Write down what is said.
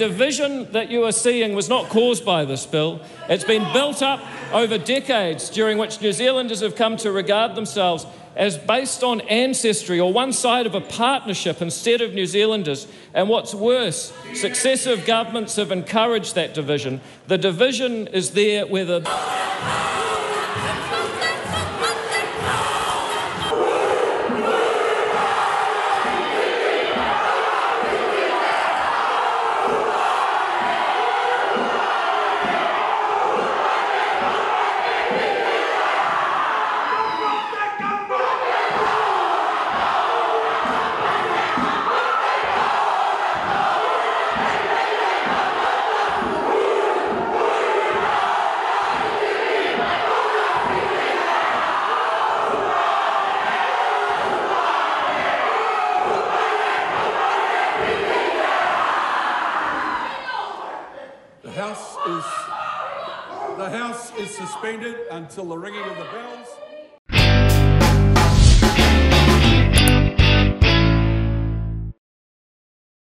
Division that you are seeing was not caused by this bill. It's been built up over decades, during which New Zealanders have come to regard themselves as based on ancestry or one side of a partnership instead of New Zealanders. And what's worse, successive governments have encouraged that division. The division is there whether... The House is suspended until the ringing of the bell.